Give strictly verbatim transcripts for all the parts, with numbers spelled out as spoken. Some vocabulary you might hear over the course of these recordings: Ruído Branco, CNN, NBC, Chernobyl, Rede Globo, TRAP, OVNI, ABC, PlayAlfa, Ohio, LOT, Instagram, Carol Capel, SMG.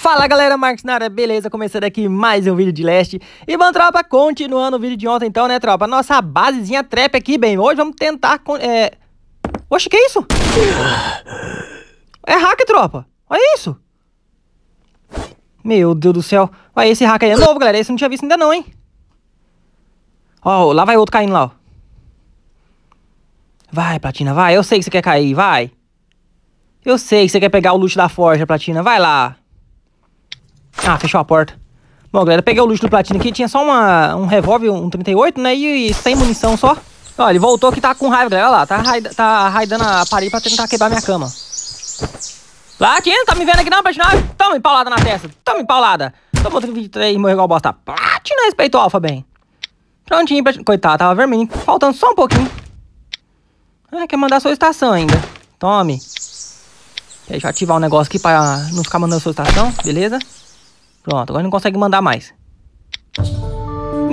Fala galera, Marcos na área, beleza? Começando aqui mais um vídeo de leste. E bom, tropa, continuando o vídeo de ontem então, né, tropa? Nossa basezinha trap aqui, bem, hoje vamos tentar... É... Oxe, que é isso? É hack, tropa, olha isso. Meu Deus do céu, olha esse hack aí, é novo, galera, esse eu não tinha visto ainda não, hein? Ó, lá vai outro caindo lá, ó. Vai, Platina, vai, eu sei que você quer cair, vai. Eu sei que você quer pegar o loot da forja, Platina, vai lá. Ah, fechou a porta. Bom, galera, peguei o loot do Platina aqui. Tinha só uma, um revólver, um trinta e oito, né? E, e sem munição só. Ó, ele voltou que tá com raiva, galera. Olha lá, tá, raid, tá raidando a parede pra tentar quebrar minha cama. Platina, tá me vendo aqui não, Platina? Toma empaulada na testa. Toma empaulada. Tomou trinta e três, morreu igual bosta. Platina, respeitou o alfa bem. Prontinho, Platina. Coitado, tava vermelho. Faltando só um pouquinho. Ah, quer mandar sua estação ainda. Tome. Deixa eu ativar o um negócio aqui pra não ficar mandando sua estação, beleza? Pronto, agora não consegue mandar mais.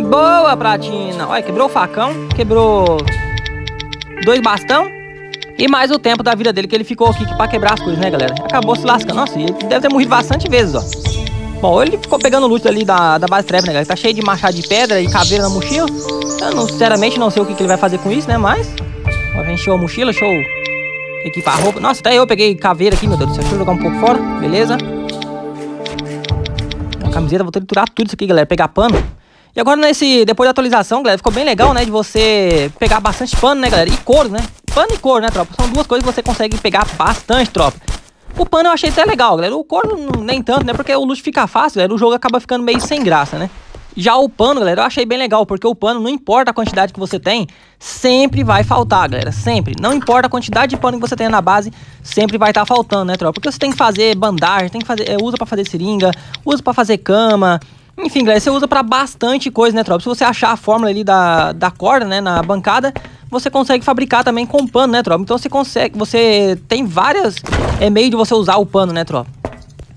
Boa, Platina. Olha, quebrou o facão, quebrou dois bastão e mais o tempo da vida dele que ele ficou aqui pra quebrar as coisas, né, galera? Acabou se lascando. Nossa, ele deve ter morrido bastante vezes, ó. Bom, ele ficou pegando o loot ali da, da base trap, né, galera? Tá cheio de machado de pedra e caveira na mochila. Eu não, sinceramente não sei o que, que ele vai fazer com isso, né, mas... Ó, já encheu a mochila, show. Equipar a roupa. Nossa, até eu peguei caveira aqui, meu Deus do céu. Deixa eu jogar um pouco fora, beleza? Camiseta, vou triturar tudo isso aqui, galera, pegar pano. E agora nesse, depois da atualização, galera, ficou bem legal, né, de você pegar bastante pano, né, galera, e couro, né, pano e couro, né, tropa, são duas coisas que você consegue pegar bastante, tropa. O pano eu achei até legal, galera, o couro nem tanto, né, porque o loot fica fácil, galera, o jogo acaba ficando meio sem graça, né. Já o pano, galera, eu achei bem legal, porque o pano, não importa a quantidade que você tem, sempre vai faltar, galera, sempre. Não importa a quantidade de pano que você tenha na base, sempre vai estar tá faltando, né, tropa? Porque você tem que fazer bandagem, tem que fazer, é, usa pra fazer seringa, usa pra fazer cama, enfim, galera, você usa pra bastante coisa, né, tropa? Se você achar a fórmula ali da, da corda, né, na bancada, você consegue fabricar também com pano, né, tropa? Então você consegue, você tem várias é, meios de você usar o pano, né, tropa?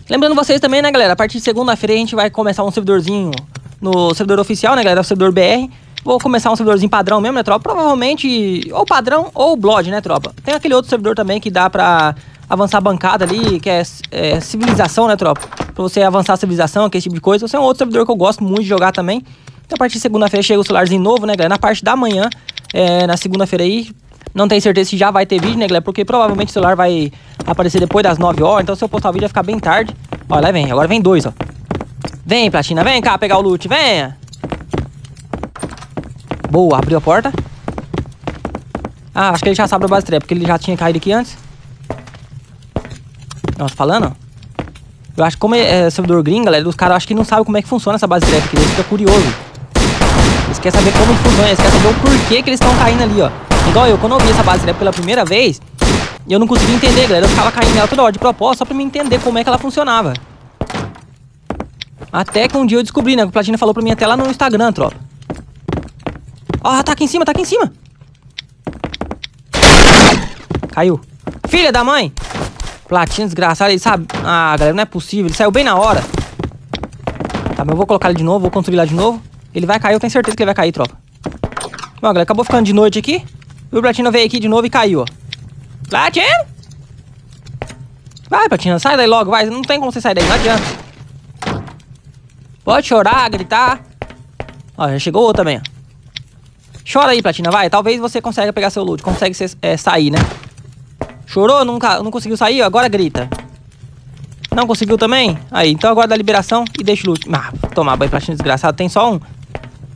Lembrando vocês também, né, galera, a partir de segunda-feira a gente vai começar um servidorzinho... No servidor oficial, né, galera? O servidor B R. Vou começar um servidorzinho padrão mesmo, né, tropa? Provavelmente ou padrão ou Blood, né, tropa? Tem aquele outro servidor também que dá pra avançar a bancada ali, que é, é civilização, né, tropa? Pra você avançar a civilização, aquele tipo de coisa. Esse é um outro servidor que eu gosto muito de jogar também. Então, a partir de segunda-feira chega o celularzinho novo, né, galera? Na parte da manhã, é, na segunda-feira aí. Não tenho certeza se já vai ter vídeo, né, galera? Porque provavelmente o celular vai aparecer depois das nove horas. Então, se eu postar o vídeo vai ficar bem tarde. Olha, lá vem. Agora vem dois, ó. Vem, Platina, vem cá pegar o loot, venha. Boa, abriu a porta. Ah, acho que ele já sabe da base trap, porque ele já tinha caído aqui antes. Nossa, falando. Eu acho que como é, é servidor gringo, galera, os caras acho que não sabem como é que funciona essa base trap, eles ficam curiosos. Eles querem saber como funciona, eles querem saber o porquê que eles estão caindo ali, ó. Igual eu, quando eu vi essa base trap pela primeira vez, eu não consegui entender, galera. Eu ficava caindo nela toda hora de propósito, só pra me entender como é que ela funcionava. Até que um dia eu descobri, né? O Platina falou pra mim até lá no Instagram, tropa. Ó, tá aqui em cima, tá aqui em cima. Caiu. Filha da mãe. Platina desgraçado, ele sabe... Ah, galera, não é possível. Ele saiu bem na hora. Tá, mas eu vou colocar ele de novo, vou construir lá de novo. Ele vai cair, eu tenho certeza que ele vai cair, tropa. Bom, galera, acabou ficando de noite aqui. E o Platina veio aqui de novo e caiu, ó. Platina! Vai, Platina, sai daí logo, vai. Não tem como você sair daí, não adianta. Pode chorar, gritar. Ó, já chegou outro também, ó. Chora aí, Platina, vai. Talvez você consiga pegar seu loot, consegue ser, é, sair, né? Chorou, nunca, não conseguiu sair, ó, agora grita. Não conseguiu também? Aí, então agora dá liberação e deixa o loot. Ah, tomar banho, Platina desgraçado, tem só um.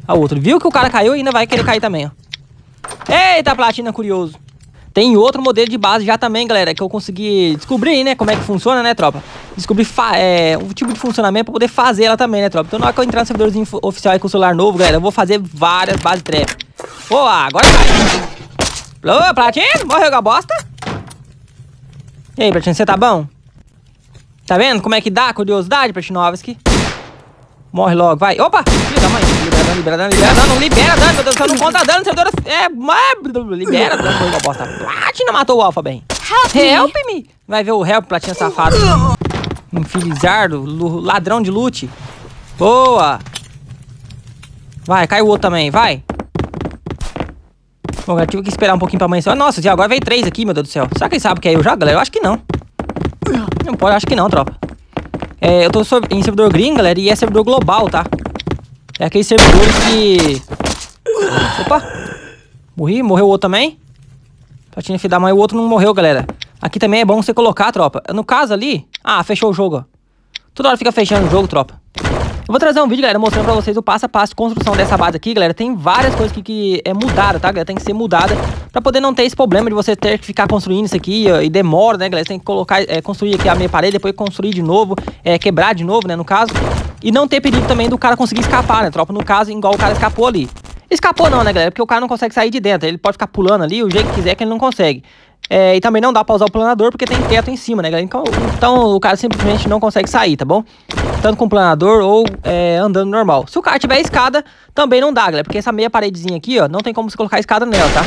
A outro, viu que o cara caiu e ainda vai querer cair também, ó. Eita, Platina, curioso. Tem outro modelo de base já também, galera, que eu consegui descobrir, né, como é que funciona, né, tropa? Descobrir é, o tipo de funcionamento pra poder fazer ela também, né, tropa? Então na hora que eu entrar no servidorzinho oficial aí com o celular novo, galera, eu vou fazer várias bases trap. Boa, agora vai. Ô, Platina, morreu com a bosta. E aí, Platina, você tá bom? Tá vendo como é que dá curiosidade, Platinovski? Morre logo, vai. Opa! Filho da mãe. Libera dano, libera dano, libera dano. Libera dano, meu Deus do céu. Não conta dano, servidor. É. Libera dano, foi uma bosta. Platina matou o alfa bem. Help, help me. me. Vai ver o help, Platina safado. Infilizardo, ladrão de loot. Boa. Vai, cai o outro também, vai. Bom, eu tive que esperar um pouquinho pra amanhecer. Nossa, agora veio três aqui, meu Deus do céu. Será que ele sabe o que é eu já, galera? Eu acho que não. Não pode, acho que não, tropa. É, eu tô em servidor green, galera, e é servidor global, tá? É aquele servidor que... Opa! Morri, morreu o outro também. Pra te enfidar, mas o outro não morreu, galera. Aqui também é bom você colocar, tropa. No caso ali... Ah, fechou o jogo, ó. Toda hora fica fechando o jogo, tropa. Eu vou trazer um vídeo, galera, mostrando pra vocês o passo a passo de construção dessa base aqui, galera. Tem várias coisas que, que é mudada, tá, galera? Tem que ser mudada pra poder não ter esse problema de você ter que ficar construindo isso aqui ó, e demora, né, galera? Você tem que colocar, é, construir aqui a meia parede, depois construir de novo, é, quebrar de novo, né, no caso. E não ter perigo também do cara conseguir escapar, né, tropa? No caso, igual o cara escapou ali. Escapou não, né, galera? Porque o cara não consegue sair de dentro. Ele pode ficar pulando ali, o jeito que quiser que ele não consegue. É, e também não dá pra usar o planador porque tem teto em cima, né, galera? Então, então o cara simplesmente não consegue sair, tá bom? Tanto com planador ou é, andando normal. Se o cara tiver escada, também não dá, galera. Porque essa meia paredezinha aqui, ó, não tem como você colocar a escada nela, tá?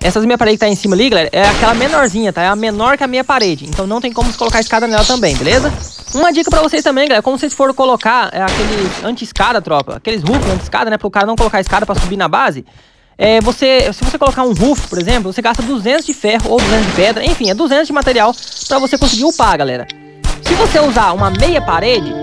Essas meia parede que tá em cima ali, galera, é aquela menorzinha, tá? É a menor que a meia parede. Então não tem como você colocar a escada nela também, beleza? Uma dica pra vocês também, galera, como vocês forem colocar é, aquele anti-escada, tropa, aqueles roofs anti-escada, né? Pro cara não colocar a escada pra subir na base. É, você, se você colocar um roof, por exemplo, você gasta duzentos de ferro ou duzentos de pedra, enfim, é duzentos de material pra você conseguir upar, galera. Se você usar uma meia parede,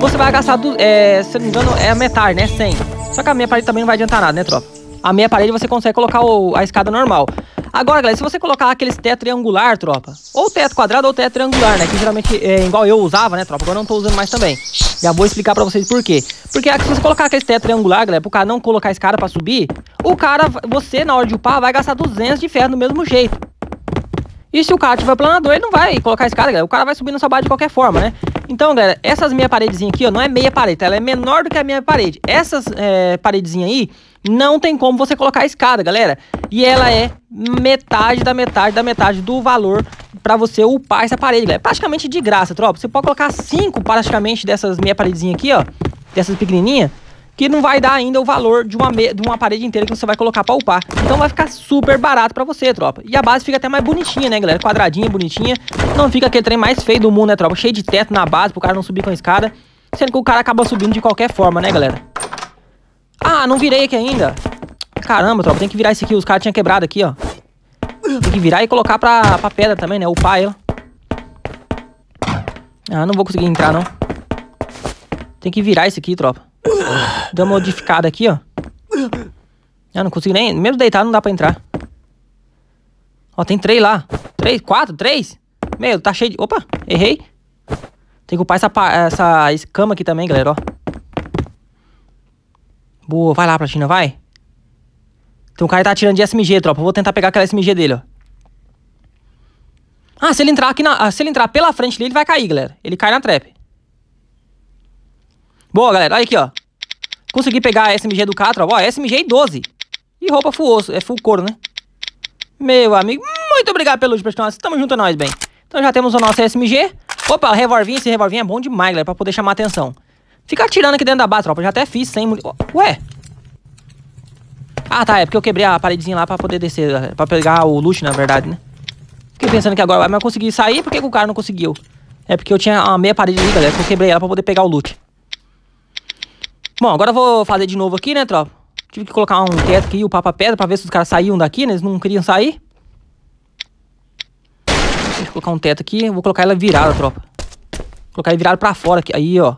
você vai gastar, do, é, se não me engano, é a metade, né, cem. Só que a meia parede também não vai adiantar nada, né, tropa? A meia parede você consegue colocar o, a escada normal. Agora, galera, se você colocar aqueles teto triangular, tropa, ou teto quadrado ou teto triangular, né, que geralmente é igual eu usava, né, tropa, agora eu não tô usando mais também. Já vou explicar pra vocês por quê. Porque se você colocar aquele teto triangular, galera, pro cara não colocar esse cara pra subir, o cara, você, na hora de upar, vai gastar duzentos de ferro do mesmo jeito. E se o cara tiver planador, ele não vai colocar esse cara, galera. O cara vai subir na sua base de qualquer forma, né? Então, galera, essas meia paredezinha aqui, ó, não é meia parede, tá? Ela é menor do que a minha parede. Essas é, paredezinha aí, não tem como você colocar a escada, galera. E ela é metade da metade da metade do valor pra você upar essa parede, galera. Praticamente de graça, tropa. Você pode colocar cinco praticamente dessas meia paredezinha aqui, ó. Dessas pequenininhas, que não vai dar ainda o valor de uma, meia, de uma parede inteira que você vai colocar pra upar. Então vai ficar super barato pra você, tropa. E a base fica até mais bonitinha, né, galera? Quadradinha, bonitinha. Não fica aquele trem mais feio do mundo, né, tropa? Cheio de teto na base pro cara não subir com a escada. Sendo que o cara acaba subindo de qualquer forma, né, galera? Ah, não virei aqui ainda. Caramba, tropa, tem que virar esse aqui. Os caras tinham quebrado aqui, ó. Tem que virar e colocar pra, pra pedra também, né? Upar ela. Ah, não vou conseguir entrar, não. Tem que virar esse aqui, tropa. Deu uma modificada aqui, ó. Eu não consigo nem... Mesmo deitado não dá pra entrar. Ó, tem três lá. Três, quatro, três. Meu, tá cheio de... Opa, errei. Tem que upar essa, essa escama aqui também, galera, ó. Boa, vai lá, Platina, vai. Tem um cara que tá atirando de S M G, tropa. Eu vou tentar pegar aquela S M G dele, ó. Ah, se ele entrar aqui na... Se ele entrar pela frente dele, ele vai cair, galera. Ele cai na trap. Boa, galera, olha aqui, ó. Consegui pegar a S M G do cara, ó, S M G e doze. E roupa full osso, é full couro, né? Meu amigo, muito obrigado pelo vídeo, nós estamos junto a nós, bem. Então já temos o nosso S M G. Opa, revolvinho, esse revolvinho é bom demais, galera, pra poder chamar a atenção. Fica atirando aqui dentro da base, tropa, já até fiz sem... Ué? Ah, tá, é porque eu quebrei a paredezinha lá pra poder descer, pra pegar o loot, na verdade, né? Fiquei pensando que agora, mas eu consegui sair, por que o cara não conseguiu? É porque eu tinha a meia parede ali, galera, que eu quebrei ela pra poder pegar o loot. Bom, agora eu vou fazer de novo aqui, né, tropa? Tive que colocar um teto aqui e upar pra pedra pra ver se os caras saíam daqui, né? Eles não queriam sair. Deixa eu colocar um teto aqui. Vou colocar ela virada, tropa. Vou colocar ela virada pra fora aqui. Aí, ó.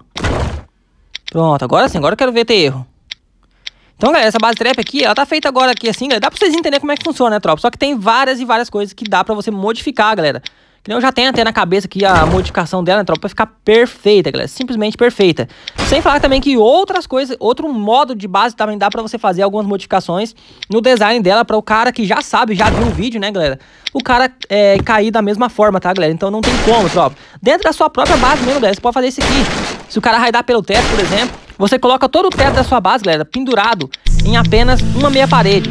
Pronto, agora sim. Agora eu quero ver ter erro. Então, galera, essa base trap aqui, ela tá feita agora aqui assim, galera. Dá pra vocês entenderem como é que funciona, né, tropa? Só que tem várias e várias coisas que dá pra você modificar, galera. Que eu já tenho até na cabeça aqui a modificação dela, né, tropa, pra ficar perfeita, galera. Simplesmente perfeita. Sem falar também que outras coisas, outro modo de base também dá pra você fazer algumas modificações no design dela pra o cara que já sabe, já viu o vídeo, né, galera? O cara é, cair da mesma forma, tá, galera? Então não tem como, tropa. Dentro da sua própria base mesmo, galera, você pode fazer isso aqui. Se o cara raidar pelo teto, por exemplo, você coloca todo o teto da sua base, galera, pendurado em apenas uma meia parede.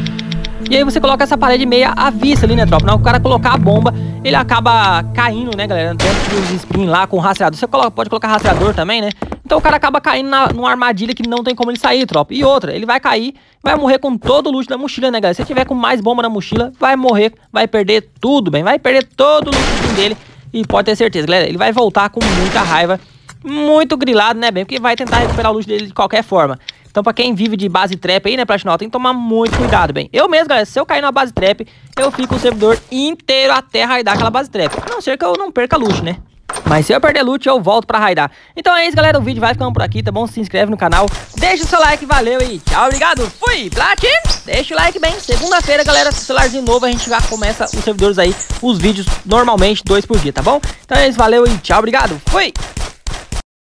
E aí você coloca essa parede meia à vista ali, né, tropa? Não, o cara colocar a bomba, ele acaba caindo, né, galera? Dentro dos spins lá com o rastreador. Você coloca, pode colocar rastreador também, né? Então o cara acaba caindo na, numa armadilha que não tem como ele sair, tropa. E outra, ele vai cair, vai morrer com todo o loot da mochila, né, galera? Se tiver com mais bomba na mochila, vai morrer, vai perder tudo, bem? Vai perder todo o loot dele. E pode ter certeza, galera, ele vai voltar com muita raiva, muito grilado, né, bem? Porque vai tentar recuperar o loot dele de qualquer forma. Então pra quem vive de base trap aí, né, Platinal, tem que tomar muito cuidado, bem. Eu mesmo, galera, se eu cair na base trap, eu fico o servidor inteiro até raidar aquela base trap. A não ser que eu não perca luxo, né? Mas se eu perder loot, eu volto pra raidar. Então é isso, galera. O vídeo vai ficando por aqui, tá bom? Se inscreve no canal, deixa o seu like, valeu e tchau, obrigado. Fui, Plat! Deixa o like bem. Segunda-feira, galera, celularzinho novo, a gente já começa os servidores aí, os vídeos normalmente, dois por dia, tá bom? Então é isso, valeu e tchau, obrigado. Fui!